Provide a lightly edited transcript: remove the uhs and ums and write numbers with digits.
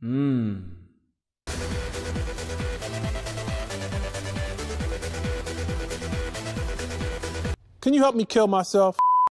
Can you help me kill myself?